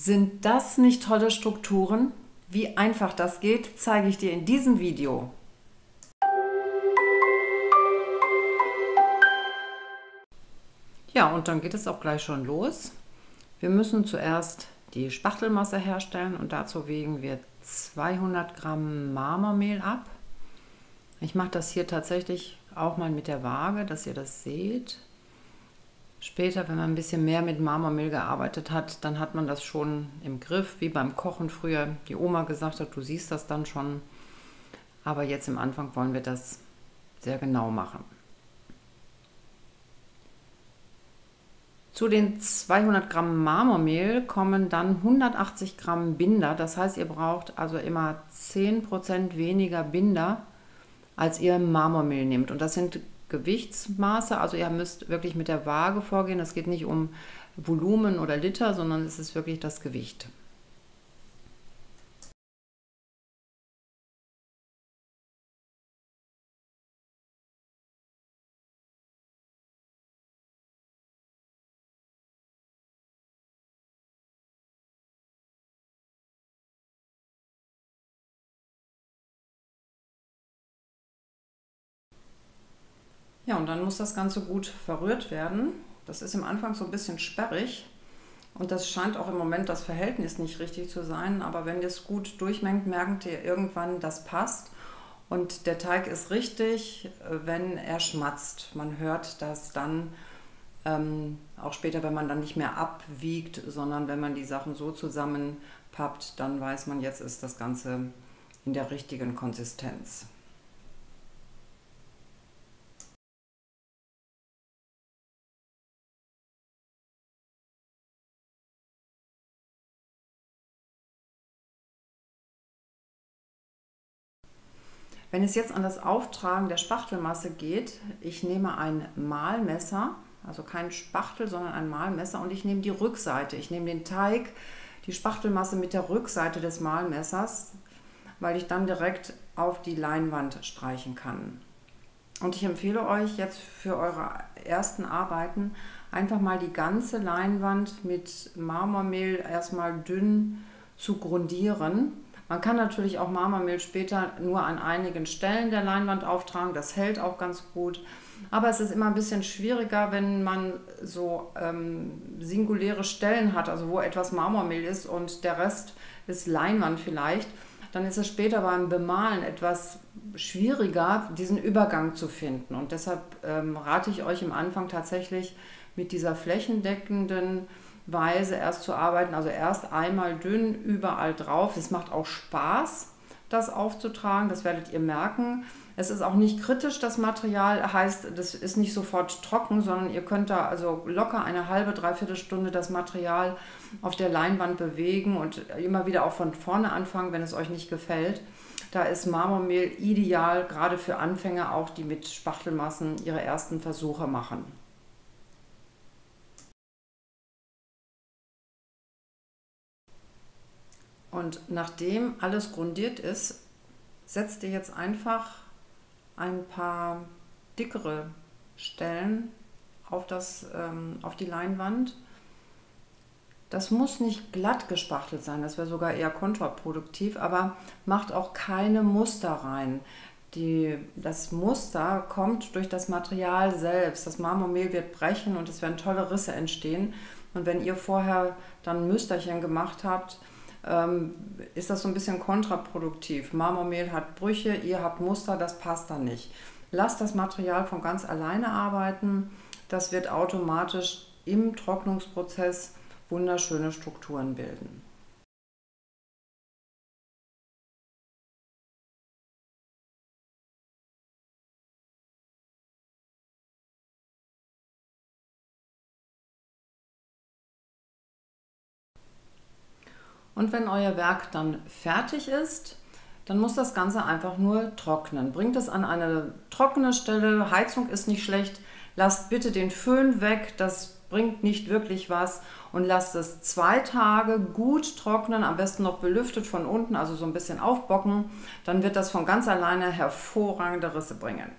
Sind das nicht tolle Strukturen? Wie einfach das geht, zeige ich dir in diesem Video. Ja, und dann geht es auch gleich schon los. Wir müssen zuerst die Spachtelmasse herstellen und dazu wägen wir 200 Gramm Marmormehl ab. Ich mache das hier tatsächlich auch mal mit der Waage, dass ihr das seht. Später, wenn man ein bisschen mehr mit Marmormehl gearbeitet hat, dann hat man das schon im Griff, wie beim Kochen früher die Oma gesagt hat, du siehst das dann schon. Aber jetzt im Anfang wollen wir das sehr genau machen. Zu den 200 Gramm Marmormehl kommen dann 180 Gramm Binder. Das heißt, ihr braucht also immer 10% weniger Binder, als ihr Marmormehl nehmt. Und das sind Gewichtsmaße, also ihr müsst wirklich mit der Waage vorgehen. Es geht nicht um Volumen oder Liter, sondern es ist wirklich das Gewicht. Ja, und dann muss das Ganze gut verrührt werden. Das ist im Anfang so ein bisschen sperrig und das scheint auch im Moment das Verhältnis nicht richtig zu sein. Aber wenn ihr es gut durchmengt, merkt ihr irgendwann, das passt und der Teig ist richtig, wenn er schmatzt. Man hört das dann auch später, wenn man dann nicht mehr abwiegt, sondern wenn man die Sachen so zusammenpappt, dann weiß man, jetzt ist das Ganze in der richtigen Konsistenz. Wenn es jetzt an das Auftragen der Spachtelmasse geht, ich nehme ein Mahlmesser, also kein Spachtel, sondern ein Mahlmesser und ich nehme die Rückseite. Ich nehme den Teig, die Spachtelmasse mit der Rückseite des Mahlmessers, weil ich dann direkt auf die Leinwand streichen kann. Und ich empfehle euch jetzt für eure ersten Arbeiten einfach mal die ganze Leinwand mit Marmormehl erstmal dünn zu grundieren. Man kann natürlich auch Marmormehl später nur an einigen Stellen der Leinwand auftragen, das hält auch ganz gut. Aber es ist immer ein bisschen schwieriger, wenn man so singuläre Stellen hat, also wo etwas Marmormehl ist und der Rest ist Leinwand vielleicht. Dann ist es später beim Bemalen etwas schwieriger, diesen Übergang zu finden. Und deshalb rate ich euch im Anfang tatsächlich mit dieser flächendeckenden Weise erst zu arbeiten, also erst einmal dünn überall drauf. Es macht auch Spaß, das aufzutragen, das werdet ihr merken. Es ist auch nicht kritisch, das Material, heißt, das ist nicht sofort trocken, sondern ihr könnt da also locker eine halbe, dreiviertel Stunde das Material auf der Leinwand bewegen und immer wieder auch von vorne anfangen, wenn es euch nicht gefällt. Da ist Marmormehl ideal, gerade für Anfänger auch, die mit Spachtelmassen ihre ersten Versuche machen. Und nachdem alles grundiert ist, setzt ihr jetzt einfach ein paar dickere Stellen auf die Leinwand. Das muss nicht glatt gespachtelt sein, das wäre sogar eher kontraproduktiv, aber macht auch keine Muster rein. Das Muster kommt durch das Material selbst. Das Marmormehl wird brechen und es werden tolle Risse entstehen. Und wenn ihr vorher dann Musterchen gemacht habt, ist das so ein bisschen kontraproduktiv. Marmormehl hat Brüche, ihr habt Muster, das passt dann nicht. Lasst das Material von ganz alleine arbeiten, das wird automatisch im Trocknungsprozess wunderschöne Strukturen bilden. Und wenn euer Werk dann fertig ist, dann muss das Ganze einfach nur trocknen. Bringt es an eine trockene Stelle, Heizung ist nicht schlecht, lasst bitte den Föhn weg, das bringt nicht wirklich was und lasst es 2 Tage gut trocknen, am besten noch belüftet von unten, also so ein bisschen aufbocken, dann wird das von ganz alleine hervorragende Risse bringen.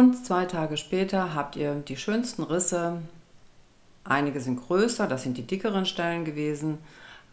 Und 2 Tage später habt ihr die schönsten Risse. Einige sind größer, das sind die dickeren Stellen gewesen.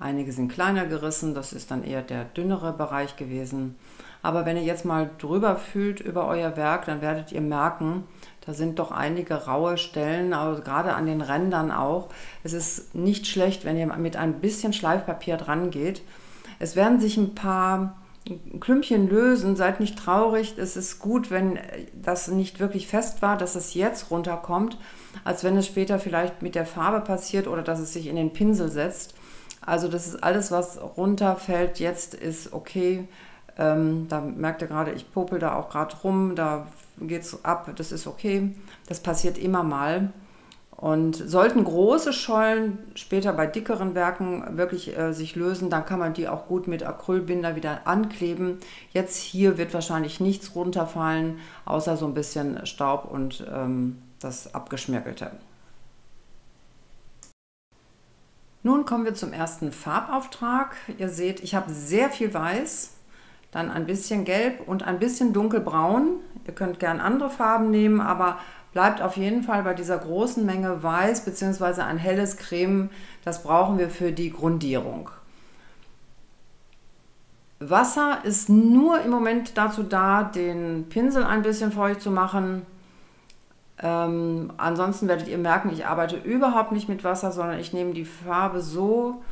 Einige sind kleiner gerissen, das ist dann eher der dünnere Bereich gewesen. Aber wenn ihr jetzt mal drüber fühlt über euer Werk, dann werdet ihr merken, da sind doch einige raue Stellen, also gerade an den Rändern auch. Es ist nicht schlecht, wenn ihr mit ein bisschen Schleifpapier dran geht. Es werden sich ein paar Klümpchen lösen, seid nicht traurig. Es ist gut, wenn das nicht wirklich fest war, dass es jetzt runterkommt, als wenn es später vielleicht mit der Farbe passiert oder dass es sich in den Pinsel setzt. Also das ist alles, was runterfällt, jetzt ist okay. Da merkt ihr gerade, ich popel da auch gerade rum, da geht es ab, das ist okay. Das passiert immer mal. Und sollten große Schollen später bei dickeren Werken wirklich sich lösen, dann kann man die auch gut mit Acrylbinder wieder ankleben. Jetzt hier wird wahrscheinlich nichts runterfallen, außer so ein bisschen Staub und das Abgeschmirgelte. Nun kommen wir zum ersten Farbauftrag. Ihr seht, ich habe sehr viel Weiß, dann ein bisschen Gelb und ein bisschen Dunkelbraun. Ihr könnt gern andere Farben nehmen, aber bleibt auf jeden Fall bei dieser großen Menge Weiß bzw. ein helles Creme. Das brauchen wir für die Grundierung. Wasser ist nur im Moment dazu da, den Pinsel ein bisschen feucht zu machen. Ansonsten werdet ihr merken, ich arbeite überhaupt nicht mit Wasser, sondern ich nehme die Farbe so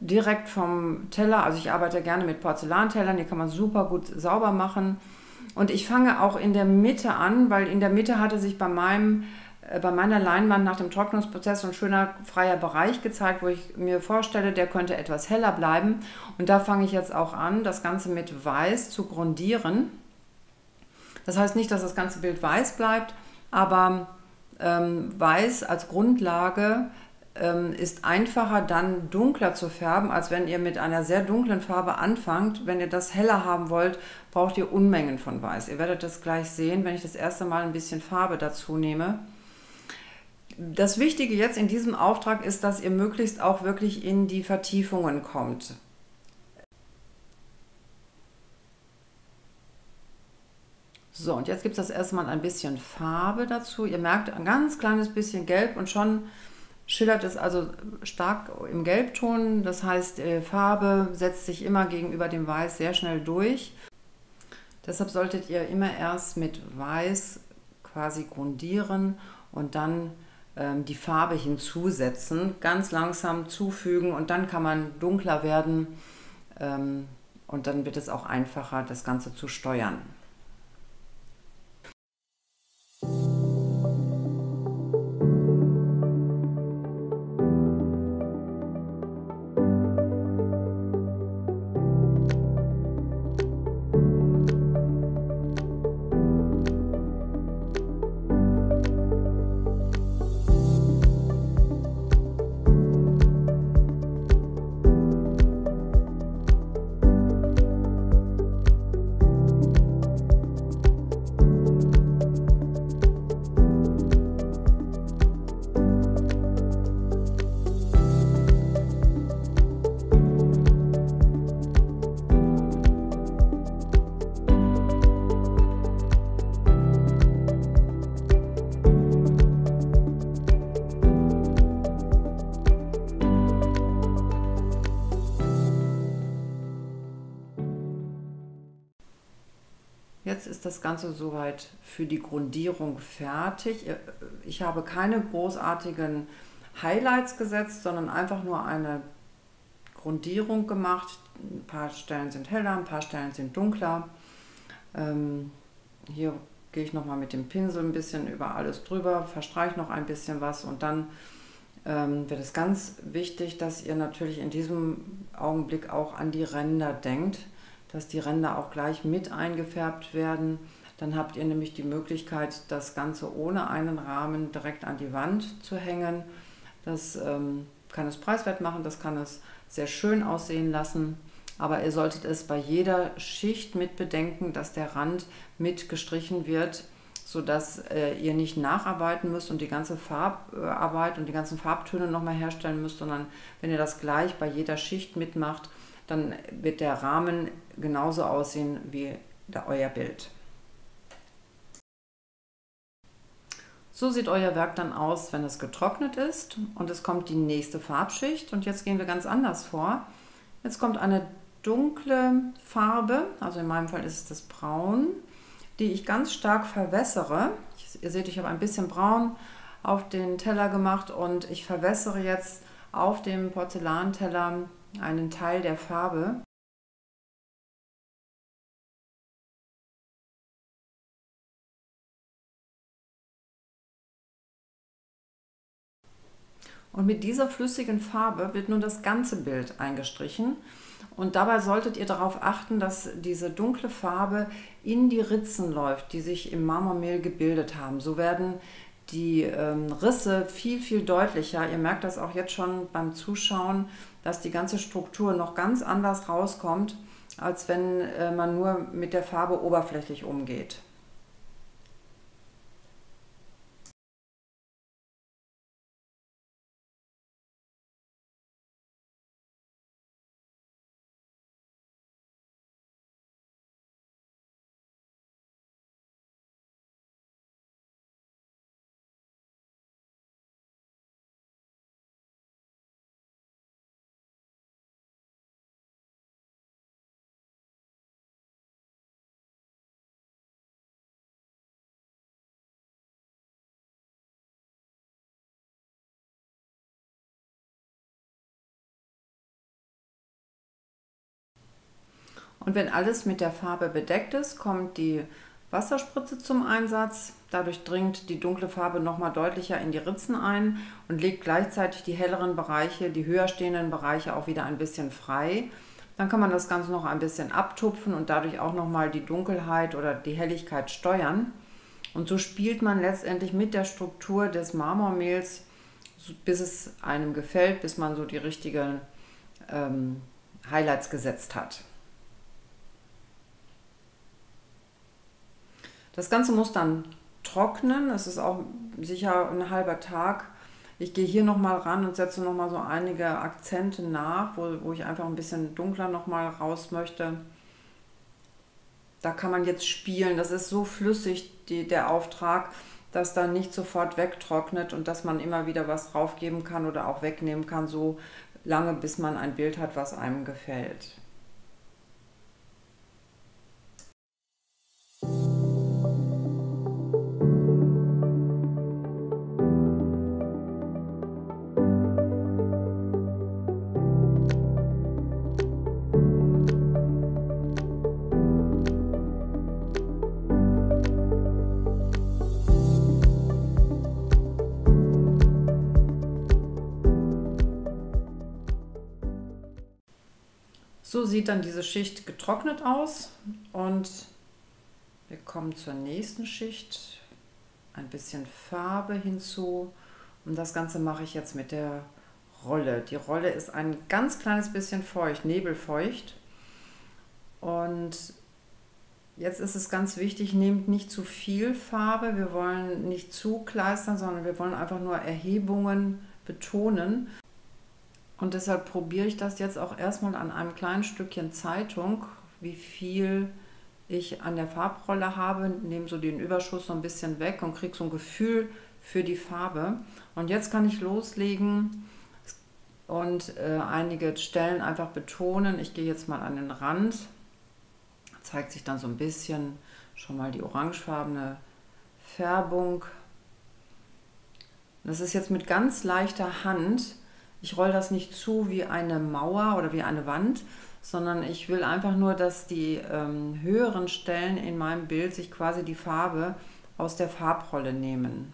direkt vom Teller. Also ich arbeite gerne mit Porzellantellern, die kann man super gut sauber machen. Und ich fange auch in der Mitte an, weil in der Mitte hatte sich bei meiner Leinwand nach dem Trocknungsprozess so ein schöner freier Bereich gezeigt, wo ich mir vorstelle, der könnte etwas heller bleiben. Und da fange ich jetzt auch an, das Ganze mit Weiß zu grundieren. Das heißt nicht, dass das ganze Bild weiß bleibt, aber Weiß als Grundlage ist einfacher dann dunkler zu färben, als wenn ihr mit einer sehr dunklen Farbe anfangt. Wenn ihr das heller haben wollt, braucht ihr Unmengen von Weiß. Ihr werdet das gleich sehen, wenn ich das erste Mal ein bisschen Farbe dazu nehme. Das Wichtige jetzt in diesem Auftrag ist, dass ihr möglichst auch wirklich in die Vertiefungen kommt. So, und jetzt gibt es das erstmal ein bisschen Farbe dazu. Ihr merkt ein ganz kleines bisschen Gelb und schon schillert es also stark im Gelbton. Das heißt, Farbe setzt sich immer gegenüber dem Weiß sehr schnell durch. Deshalb solltet ihr immer erst mit Weiß quasi grundieren und dann die Farbe hinzusetzen. Ganz langsam zufügen und dann kann man dunkler werden und dann wird es auch einfacher, das Ganze zu steuern. Jetzt ist das Ganze soweit für die Grundierung fertig. Ich habe keine großartigen Highlights gesetzt, sondern einfach nur eine Grundierung gemacht. Ein paar Stellen sind heller, ein paar Stellen sind dunkler. Hier gehe ich nochmal mit dem Pinsel ein bisschen über alles drüber, verstreiche noch ein bisschen was und dann wird es ganz wichtig, dass ihr natürlich in diesem Augenblick auch an die Ränder denkt, dass die Ränder auch gleich mit eingefärbt werden. Dann habt ihr nämlich die Möglichkeit, das Ganze ohne einen Rahmen direkt an die Wand zu hängen. Das kann es preiswert machen, das kann es sehr schön aussehen lassen. Aber ihr solltet es bei jeder Schicht mit bedenken, dass der Rand mit gestrichen wird, sodass ihr nicht nacharbeiten müsst und die ganze Farbarbeit und die ganzen Farbtöne nochmal herstellen müsst, sondern wenn ihr das gleich bei jeder Schicht mitmacht, dann wird der Rahmen genauso aussehen wie euer Bild. So sieht euer Werk dann aus, wenn es getrocknet ist und es kommt die nächste Farbschicht. Und jetzt gehen wir ganz anders vor. Jetzt kommt eine dunkle Farbe, also in meinem Fall ist es das Braun, die ich ganz stark verwässere. Ihr seht, ich habe ein bisschen Braun auf den Teller gemacht und ich verwässere jetzt auf dem Porzellanteller einen Teil der Farbe. Und mit dieser flüssigen Farbe wird nun das ganze Bild eingestrichen. Und dabei solltet ihr darauf achten, dass diese dunkle Farbe in die Ritzen läuft, die sich im Marmormehl gebildet haben. So werden die Risse viel, viel deutlicher. Ihr merkt das auch jetzt schon beim Zuschauen, dass die ganze Struktur noch ganz anders rauskommt, als wenn man nur mit der Farbe oberflächlich umgeht. Und wenn alles mit der Farbe bedeckt ist, kommt die Wasserspritze zum Einsatz. Dadurch dringt die dunkle Farbe nochmal deutlicher in die Ritzen ein und legt gleichzeitig die helleren Bereiche, die höher stehenden Bereiche auch wieder ein bisschen frei. Dann kann man das Ganze noch ein bisschen abtupfen und dadurch auch nochmal die Dunkelheit oder die Helligkeit steuern. Und so spielt man letztendlich mit der Struktur des Marmormehls, bis es einem gefällt, bis man so die richtigen Highlights gesetzt hat. Das Ganze muss dann trocknen, es ist auch sicher ein halber Tag. Ich gehe hier nochmal ran und setze nochmal so einige Akzente nach, wo ich einfach ein bisschen dunkler nochmal raus möchte. Da kann man jetzt spielen, das ist so flüssig, der Auftrag, dass da nicht sofort wegtrocknet und dass man immer wieder was draufgeben kann oder auch wegnehmen kann, so lange, bis man ein Bild hat, was einem gefällt. So sieht dann diese Schicht getrocknet aus und wir kommen zur nächsten Schicht, ein bisschen Farbe hinzu und das Ganze mache ich jetzt mit der Rolle. Die Rolle ist ein ganz kleines bisschen feucht, nebelfeucht und jetzt ist es ganz wichtig, nehmt nicht zu viel Farbe, wir wollen nicht zu kleistern, sondern wir wollen einfach nur Erhebungen betonen. Und deshalb probiere ich das jetzt auch erstmal an einem kleinen Stückchen Zeitung, wie viel ich an der Farbrolle habe, nehme so den Überschuss so ein bisschen weg und kriege so ein Gefühl für die Farbe. Und jetzt kann ich loslegen und einige Stellen einfach betonen. Ich gehe jetzt mal an den Rand, da zeigt sich dann so ein bisschen schon mal die orangefarbene Färbung. Das ist jetzt mit ganz leichter Hand. Ich rolle das nicht zu wie eine Mauer oder wie eine Wand, sondern ich will einfach nur, dass die höheren Stellen in meinem Bild sich quasi die Farbe aus der Farbrolle nehmen.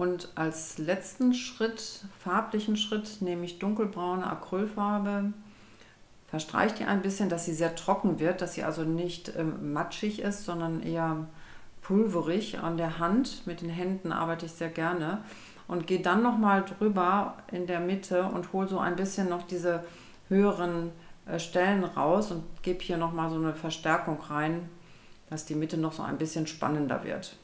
Und als letzten Schritt, farblichen Schritt, nehme ich dunkelbraune Acrylfarbe, verstreiche die ein bisschen, dass sie sehr trocken wird, dass sie also nicht matschig ist, sondern eher pulverig an der Hand. Mit den Händen arbeite ich sehr gerne und gehe dann nochmal drüber in der Mitte und hole so ein bisschen noch diese höheren Stellen raus und gebe hier nochmal so eine Verstärkung rein, dass die Mitte noch so ein bisschen spannender wird.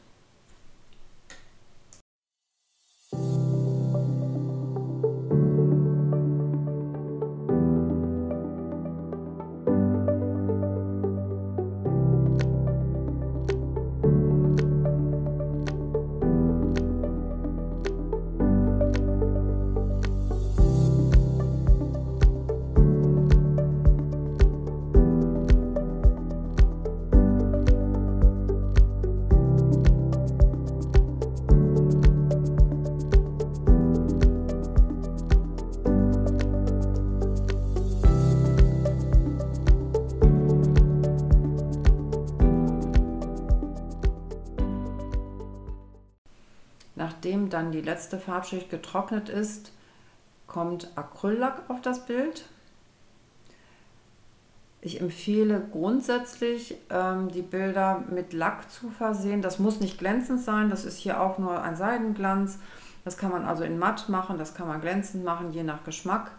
Nachdem dann die letzte Farbschicht getrocknet ist, kommt Acryllack auf das Bild. Ich empfehle grundsätzlich, die Bilder mit Lack zu versehen. Das muss nicht glänzend sein, das ist hier auch nur ein Seidenglanz. Das kann man also in matt machen, das kann man glänzend machen, je nach Geschmack.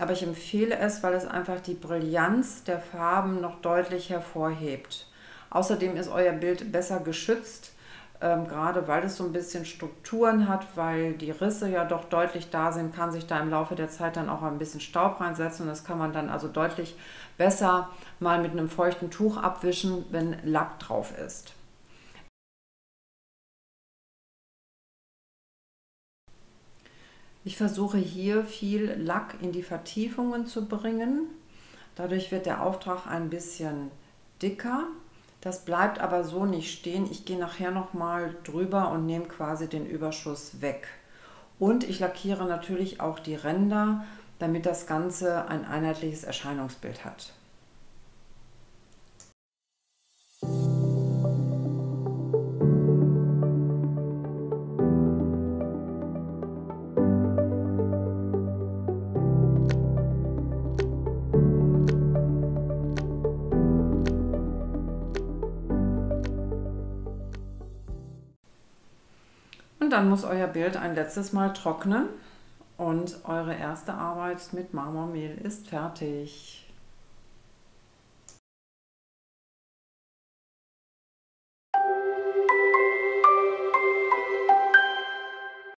Aber ich empfehle es, weil es einfach die Brillanz der Farben noch deutlich hervorhebt. Außerdem ist euer Bild besser geschützt. Gerade weil es so ein bisschen Strukturen hat, weil die Risse ja doch deutlich da sind, kann sich da im Laufe der Zeit dann auch ein bisschen Staub reinsetzen. Und das kann man dann also deutlich besser mal mit einem feuchten Tuch abwischen, wenn Lack drauf ist. Ich versuche hier viel Lack in die Vertiefungen zu bringen. Dadurch wird der Auftrag ein bisschen dicker. Das bleibt aber so nicht stehen. Ich gehe nachher nochmal drüber und nehme quasi den Überschuss weg. Und ich lackiere natürlich auch die Ränder, damit das Ganze ein einheitliches Erscheinungsbild hat. Dann muss euer Bild ein letztes Mal trocknen und eure erste Arbeit mit Marmormehl ist fertig.